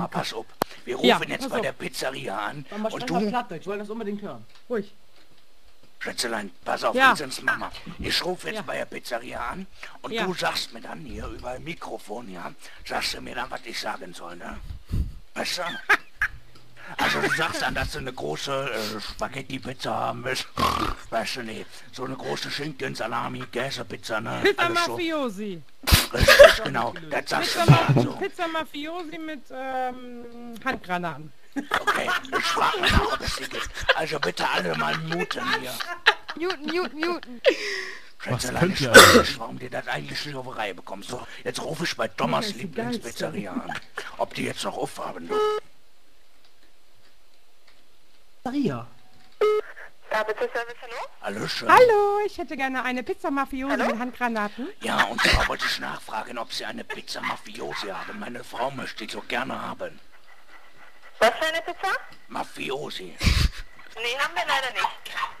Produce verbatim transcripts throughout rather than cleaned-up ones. Mal pass auf. Wir rufen ja, jetzt bei auf. der Pizzeria an und du... Ich wollte das unbedingt hören. Ruhig. Schätzelein, pass auf, ja. sonst Mama. Ich rufe jetzt ja. bei der Pizzeria an und ja. du sagst mir dann hier über ein Mikrofon, ja, sagst du mir dann, was ich sagen soll, ne? Weißt du? Also du sagst dann, dass du eine große äh, Spaghetti-Pizza haben willst. Weißt du, nee. So eine große Schinken-Salami, Käse-Pizza, ne? Pizza Mafiosi. Richtig, genau. Das sagst du dann so. Pizza Mafiosi mit ähm, Handgranaten. Okay, ich frage mich auch, ob es die gibt. Also bitte alle mal muten hier. Newton, Newton, Newton. Schätzelein, ich weiß nicht, warum dir das eigentlich nicht auf die Reihe bekommst. So, jetzt rufe ich bei Thomas Lieblingspizzeria an. Ob die jetzt noch aufhaben, du? Maria. Ja, bitte Service, hallo? Hallo, hallo, ich hätte gerne eine Pizza Mafiosi mit Handgranaten. Ja, und zwar wollte ich nachfragen, ob Sie eine Pizza Mafiosi haben. Meine Frau möchte die so gerne haben. Was für eine Pizza? Mafiosi. Nee, haben wir leider nicht.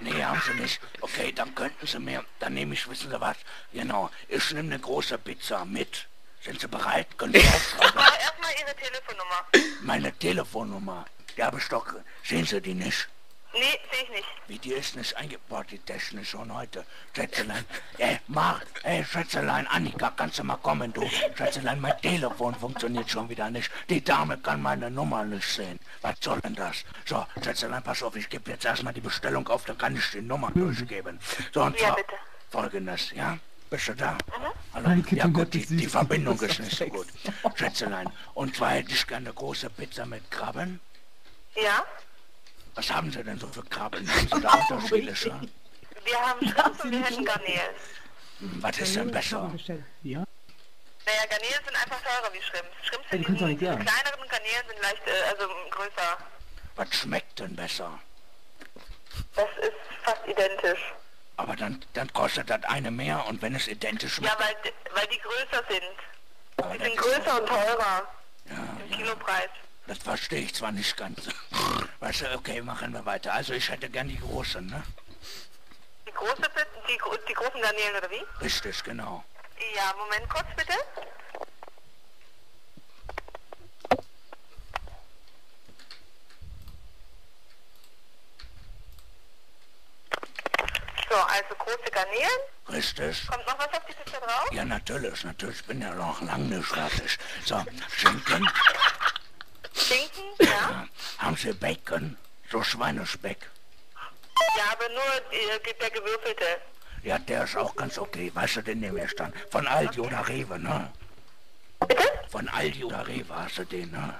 Nee, haben Sie nicht. Okay, dann könnten Sie mir, dann nehme ich, wissen Sie was? Genau, ich nehme eine große Pizza mit. Sind Sie bereit? Können Sie aufschreiben? Aber erstmal Ihre Telefonnummer. Meine Telefonnummer? Die habe ich doch. Sehen Sie die nicht? Nee, sehe ich nicht. Wie die ist nicht eingebaut, die Technik schon heute. Schätzelein, ey, Marc, ey, Schätzelein, Annika, kannst du mal kommen, du? Schätzelein, mein Telefon funktioniert schon wieder nicht. Die Dame kann meine Nummer nicht sehen. Was soll denn das? So, Schätzelein, pass auf, ich gebe jetzt erstmal die Bestellung auf, dann kann ich die Nummer durchgeben. So, und zwar ja, folgendes, ja? Bist du da? Hallo? Ja gut, die, die Verbindung ist nicht so gut. Schätzelein, und zwar hätte ich gerne eine große Pizza mit Krabben. Ja? Was haben Sie denn so für Krabben? Haben Sie da Unterschiede schon? Wir haben Schnaps und wir hätten Garnelen. Hm, was ist denn besser? Ja? Naja, Garnelen sind einfach teurer wie Schrimps. Schrimps sind die, die, die kleineren, Garnelen sind leicht, äh, also größer. Was schmeckt denn besser? Das ist fast identisch. Aber dann, dann kostet das eine mehr und wenn es identisch schmeckt... Ja, weil, weil die größer sind. Aber die sind größer und teurer. Ja, im ja. Kilopreis. Das verstehe ich zwar nicht ganz. Weißt du, okay, machen wir weiter. Also ich hätte gern die großen, ne? Die große Pizza, die, die großen Garnelen, oder wie? Richtig, genau. Ja, Moment kurz, bitte. So, also große Garnelen. Richtig. Kommt noch was auf die Pizza drauf? Ja, natürlich, natürlich. Ich bin ja noch lange nicht fertig. So, Schinken. Schinken, ja. Ja. Haben Sie Bacon? So Schweinespeck? Ja, aber nur äh, der gewürfelte. Ja, der ist auch ganz okay. Weißt du, den nehme ich dann. Von Aldi oder Rewe, ne? Bitte? Von Aldi oder Rewe hast du den, ne?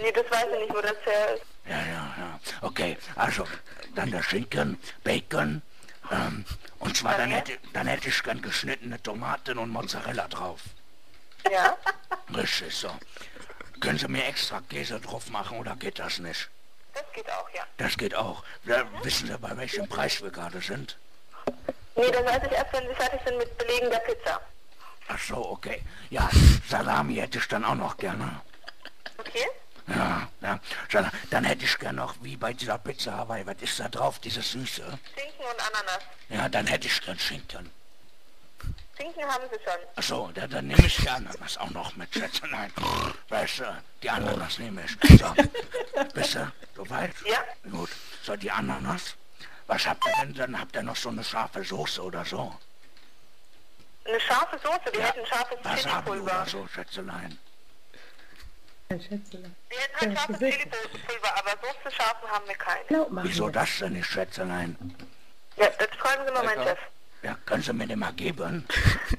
Nee, das weiß ich nicht, wo das her ist. Ja, ja, ja. Okay, also, dann der Schinken, Bacon. Ähm, und zwar, dann hätte, dann hätte ich gern geschnittene Tomaten und Mozzarella drauf. Ja? Richtig, so. Können Sie mir extra Käse drauf machen oder geht das nicht? Das geht auch, ja. Das geht auch. Da wissen Sie, bei welchem Preis wir gerade sind? Nee, das weiß ich erst, wenn Sie fertig sind mit Belegen der Pizza. Ach so, okay. Ja, Salami hätte ich dann auch noch gerne. Okay. Ja, ja. Dann hätte ich gerne noch, wie bei dieser Pizza Hawaii, was ist da drauf, dieses Süße? Schinken und Ananas. Ja, dann hätte ich gern Schinken. Schinken haben Sie schon. Achso, da, dann nehme ich die Ananas auch noch mit, Schätzelein. Weißt du, die Ananas nehme ich. So, bist du soweit? Ja. Gut, so die Ananas. Was habt ihr denn? Dann habt ihr noch so eine scharfe Soße oder so? Eine scharfe Soße? Wir ja. hätten scharfes Chili-Pulver. Oder so, Schätzelein. Ja, Schätzelein. Wir hätten halt ja, scharfes Chili-Pulver, aber Soße scharfen haben wir keine. Wieso das denn nicht, Schätzelein? Ja, das fragen Sie mal meinen Chef. Ja, können Sie mir den mal geben?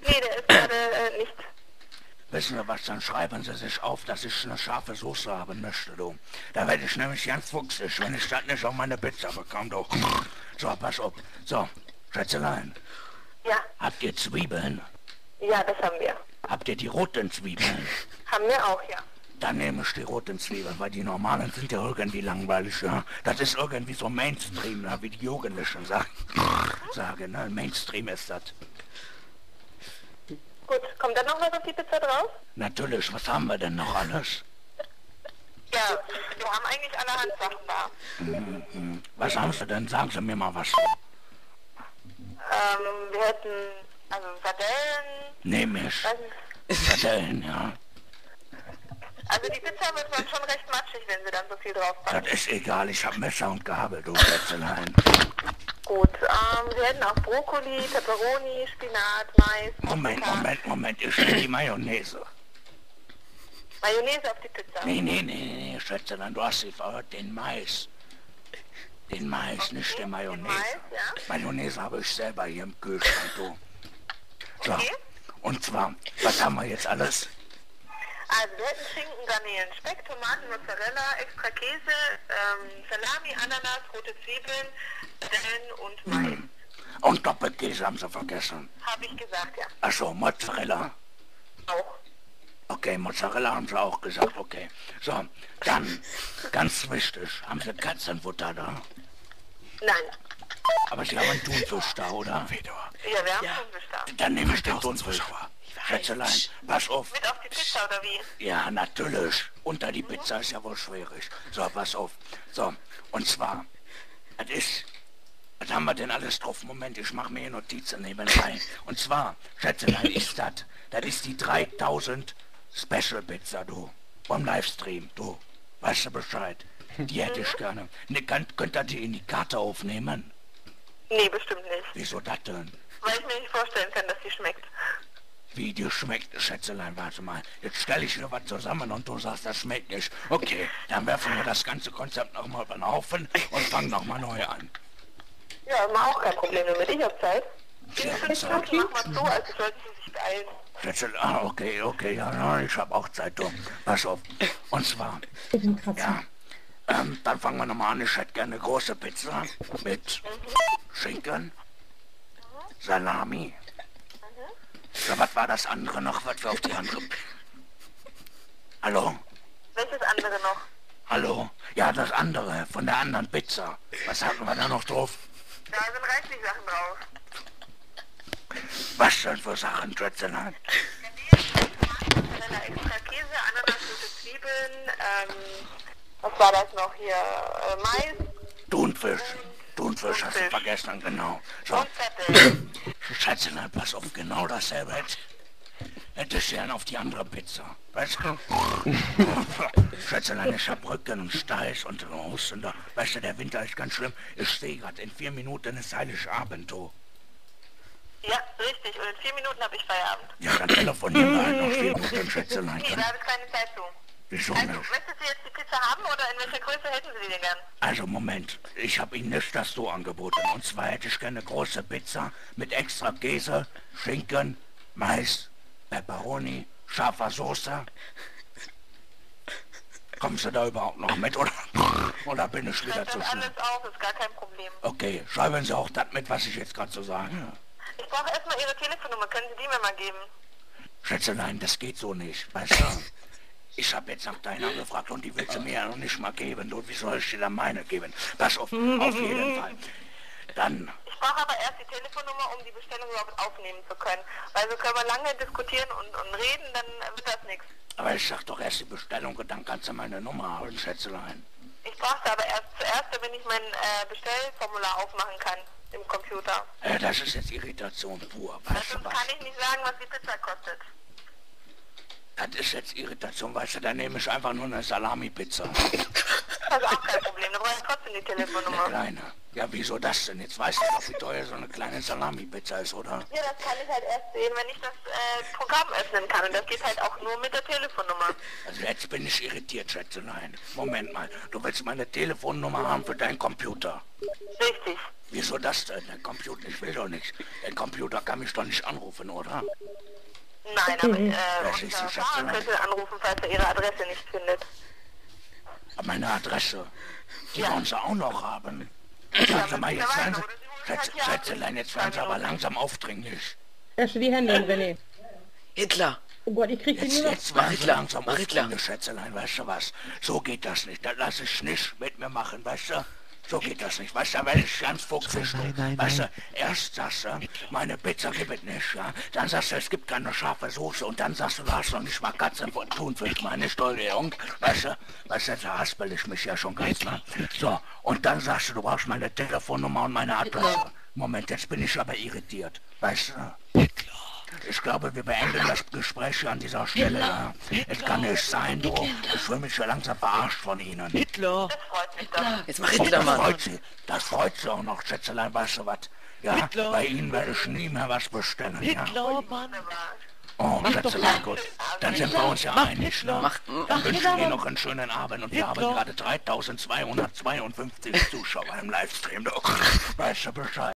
Nee, der ist gerade äh, nicht. Wissen Sie was, dann schreiben Sie sich auf, dass ich eine scharfe Soße haben möchte, du. Da werde ich nämlich ganz fuchsig, wenn ich das nicht auf meine Pizza bekomme, du. So, pass auf. So, Schätzelein. Ja. Habt ihr Zwiebeln? Ja, das haben wir. Habt ihr die roten Zwiebeln? Haben wir auch, ja. Dann nehme ich die roten Zwiebeln, weil die normalen sind ja irgendwie langweilig, ja. Das ist irgendwie so Mainstream, ja, wie die Jugendlichen sagen. Sagen, ne? Mainstream ist das. Gut, kommt dann noch was auf die Pizza drauf? Natürlich, was haben wir denn noch alles? Ja, wir haben eigentlich allerhand Sachen da. Hm, hm. Was haben Sie denn? Sagen Sie mir mal was. Ähm, wir hätten, also Sardellen... Nehme ich. Sardellen, ja. Also die Pizza wird man schon recht wenn Sie dann so viel draufpacken. Das ist egal, ich habe Messer und Gabel, du Plätzelein. Gut, ähm, wir hätten auch Brokkoli, Peperoni, Spinat, Mais... Moment, Zucker. Moment, Moment, ich stelle die Mayonnaise. Mayonnaise auf die Pizza? Nee, nee, nee, nee, Schätzelein, du hast sie verhört, den Mais. Den Mais, okay, nicht den Mayonnaise. Den Mais, ja? Mayonnaise habe ich selber hier im Kühlschrank, du. So, okay. Und zwar, was haben wir jetzt alles? Also wir hätten Schinken, Garnelen, Speck, Tomaten, Mozzarella, extra Käse, ähm, Salami, Ananas, rote Zwiebeln, Dellen und Mais. Hm. Und Doppelkäse haben sie vergessen. Habe ich gesagt, ja. Achso, Mozzarella. Auch. Okay, Mozzarella haben sie auch gesagt, okay. So, dann, ganz wichtig, haben sie Katzenfutter da? Nein. Aber sie haben einen Thunfisch da, oder? Ja, wir haben ja. Thunfisch da. Dann nehme ich den Thunfisch. Schätzelein, pass auf. Mit auf die Pizza, oder wie? Ja, natürlich. Unter die mhm. Pizza ist ja wohl schwierig. So, pass auf. So, und zwar, das ist, was haben wir denn alles drauf? Moment, ich mache mir hier Notizen nebenbei. Und zwar, Schätzelein, ist das, das ist die dreitausend Special Pizza, du. Vom Livestream, du. Weißt du Bescheid? Die hätte mhm. ich gerne. Ne, könnt, könnt ihr die in die Karte aufnehmen? Nee, bestimmt nicht. Wieso das denn? Weil ich mir nicht vorstellen kann, dass die schmeckt. Wie die schmeckt, Schätzelein, warte mal. Jetzt stelle ich hier was zusammen und du sagst, das schmeckt nicht. Okay, dann werfen wir das ganze Konzept nochmal über den Haufen und fangen nochmal neu an. Ja, immer auch kein Problem damit. Ich hab Zeit. Ich hab Zeit. Ich mach mal so, als sollte sie sich beeilen. Schätzelein, okay, okay, ja, ja, ich hab auch Zeit, du. Pass auf. Und zwar, ja, ähm, dann fangen wir nochmal an. Ich hätte gerne eine große Pizza mit mhm. Schinken, mhm. Salami. So, was war das andere noch, was wir auf die andere... Hallo? Welches andere noch? Hallo? Ja, das andere, von der anderen Pizza. Was hatten wir da noch drauf? Da sind reichlich Sachen drauf. Was denn für Sachen, Schätzelein? Extra Käse, Ananas, rote Zwiebeln, ähm... was war das noch hier? Äh, Mais? Thunfisch. Thunfisch hast du vergessen, genau. So. Schätzelein, pass auf, genau dasselbe hätte ich gern auf die andere Pizza. Weißt du? Schätzelein, ich hab Rücken und Steiß und raus und da, weißt du, der Winter ist ganz schlimm. Ich stehe gerade, in vier Minuten ist Heiligabend, du. Ja, richtig, und in vier Minuten hab ich Feierabend. Ja, dann telefonieren wir halt noch vier Minuten, Schätzelein. Nee, da habe ich keine Zeit zu. Wieso also, nicht? Möchtest du jetzt die Pizza haben oder in welcher Größe hätten Sie die denn gern? Also Moment, ich habe Ihnen nicht das so angeboten. Und zwar hätte ich gerne eine große Pizza mit extra Käse, Schinken, Mais, Peperoni, scharfer Soße. Kommst du da überhaupt noch mit oder, oder bin ich wieder zu schnell? Ich schreibe das alles auf, ist gar kein Problem. Okay, schreiben Sie auch das mit, was ich jetzt gerade so sage. Ich brauche erstmal Ihre Telefonnummer, können Sie die mir mal geben? Schätzelein, das geht so nicht, weißt du? Ich habe jetzt nach deiner gefragt und die willst du mir ja noch nicht mal geben. Du, wie soll ich dir dann meine geben? Pass auf, auf jeden Fall. Dann. Ich brauche aber erst die Telefonnummer, um die Bestellung überhaupt aufnehmen zu können. Weil wir können wir lange diskutieren und, und reden, dann wird das nichts. Aber ich sag doch erst die Bestellung und dann kannst du meine Nummer haben, Schätzelein. Ich brauchte aber erst zuerst, damit ich mein äh, Bestellformular aufmachen kann im Computer. Äh, das ist jetzt Irritation pur. Weißt du was? Kann ich nicht sagen, was die Pizza kostet. Das ist jetzt Irritation, weißt du, dann nehme ich einfach nur eine Salami-Pizza. Das ist auch kein Problem, da brauche ich trotzdem die Telefonnummer. Eine kleine. Ja, wieso das denn? Jetzt weißt du doch, wie teuer so eine kleine Salami-Pizza ist, oder? Ja, das kann ich halt erst sehen, wenn ich das äh, Programm öffnen kann. Und das geht halt auch nur mit der Telefonnummer. Also jetzt bin ich irritiert, Schätzelein. Moment mal, du willst meine Telefonnummer haben für deinen Computer? Richtig. Wieso das denn? Der Computer, ich will doch nichts. Der Computer kann mich doch nicht anrufen, oder? Nein, aber äh, unser Fahrer könnte anrufen, falls er Ihre Adresse nicht findet. Meine Adresse? Die ja. wollen Sie auch noch haben. Sagen Sie mal, jetzt werden Sie... Schätzelein, jetzt werden Sie aber langsam aufdringlich. Erst die Hände, René. Hitler. Oh Gott, ich krieg die Nummer. Jetzt werden Sie langsam aufdringlich, Schätzelein, weißt du was? So geht das nicht, das lasse ich nicht mit mir machen, weißt du? So geht das nicht, weißt du, wenn ich ganz fuchsig bin, weißt du, erst sagst du, meine Pizza gibt es nicht, ja, dann sagst du, es gibt keine scharfe Soße und dann sagst du, du hast noch nicht mal Katzen von Thunfisch, meine Steuerung, weißt du, weißt du, da haspel ich mich ja schon ganz mal. So, und dann sagst du, du brauchst meine Telefonnummer und meine Adresse. Moment, jetzt bin ich aber irritiert, weißt du. Ich glaube, wir beenden das Gespräch an dieser Stelle. Hitler, Hitler, es kann nicht sein, du. Hitler. Ich fühle mich schon langsam verarscht von Ihnen. Hitler! Das freut mich doch. Jetzt mach Hitler mal. Das freut sie. Das freut sie auch noch, Schätzelein, weißt du was? Ja, Hitler. Bei Ihnen werde ich nie mehr was bestellen. Hitler, ja. Mann. Oh, Schätzelein, gut. Dann sind wir uns ja einig. Dann wünsche ich Ihnen noch einen schönen Abend. Und wir haben gerade dreitausendzweihundertzweiundfünfzig Zuschauer im Livestream. Weißt du Bescheid?